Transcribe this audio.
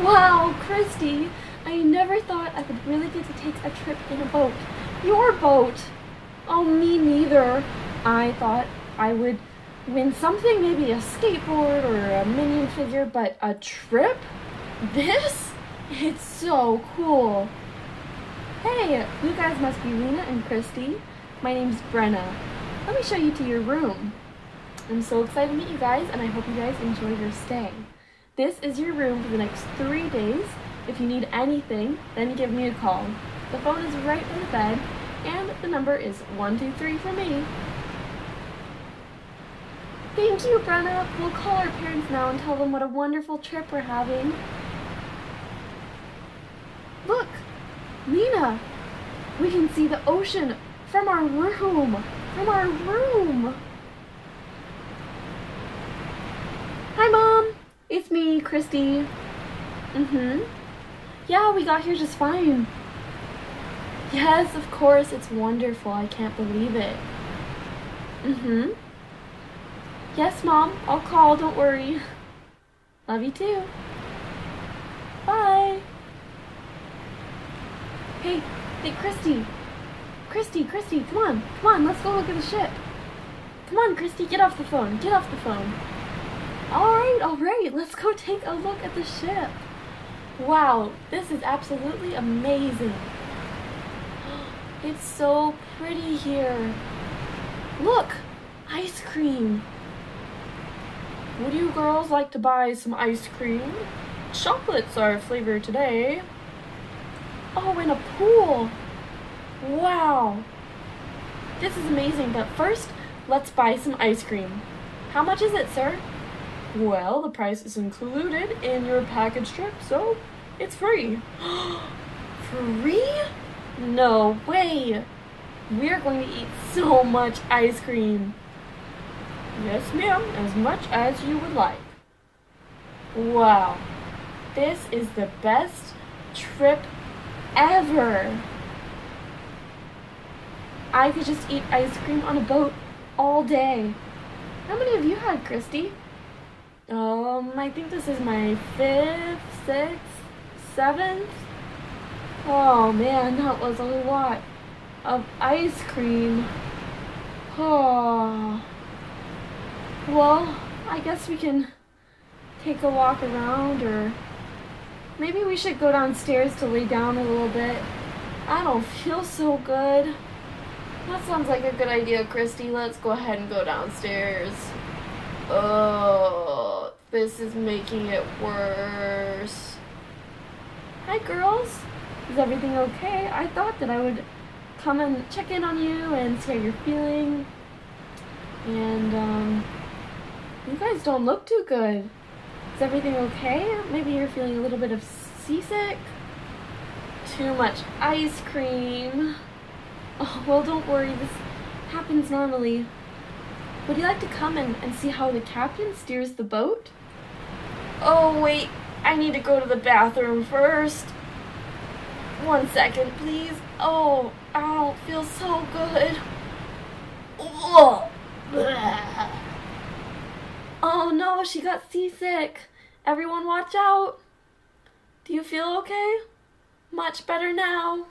Wow, Christy, I never thought I could really get to take a trip in a boat. Your boat! Oh, me neither. I thought I would win something, maybe a skateboard or a minion figure, but a trip? This? It's so cool. Hey, you guys must be Lena and Christy. My name's Brenna. Let me show you to your room. I'm so excited to meet you guys, and I hope you guys enjoy your stay. This is your room for the next 3 days. If you need anything, then give me a call. The phone is right by the bed, and the number is 123 for me. Thank you, Brenna. We'll call our parents now and tell them what a wonderful trip we're having. Look, Lena, we can see the ocean from our room. Hi, Mom. It's me, Christy. Yeah, we got here just fine. Yes, of course, it's wonderful. I can't believe it. Yes, Mom, I'll call, don't worry. Love you too. Bye. Hey, Christy. Christy, come on, let's go look at the ship. Come on, Christy, get off the phone. All right, let's go take a look at the ship. Wow, this is absolutely amazing. It's so pretty here. Look, ice cream. Would you girls like to buy some ice cream? Chocolates are flavored today. Oh, and a pool. Wow. This is amazing, but first, let's buy some ice cream. How much is it, sir? Well, the price is included in your package trip, so it's free. Free? No way. We're going to eat so much ice cream. Yes, ma'am, as much as you would like. Wow, this is the best trip ever. I could just eat ice cream on a boat all day. How many of you had, Christy? I think this is my 5th, 6th, 7th. Oh man, that was a lot of ice cream. Oh. Well, I guess we can take a walk around, or maybe we should go downstairs to lay down a little bit. I don't feel so good. That sounds like a good idea, Christy. Let's go ahead and go downstairs. Oh, this is making it worse. Hi, girls. Is everything okay? I thought that I would come and check in on you and see how you're feeling. And, you guys don't look too good. Is everything okay? Maybe you're feeling a little bit of seasick? Too much ice cream. Oh, well, don't worry. This happens normally. Would you like to come and see how the captain steers the boat? Oh, wait. I need to go to the bathroom first. 1 second, please. Oh, I don't feel so good. Ugh. Oh no, she got seasick. Everyone watch out. Do you feel okay? Much better now.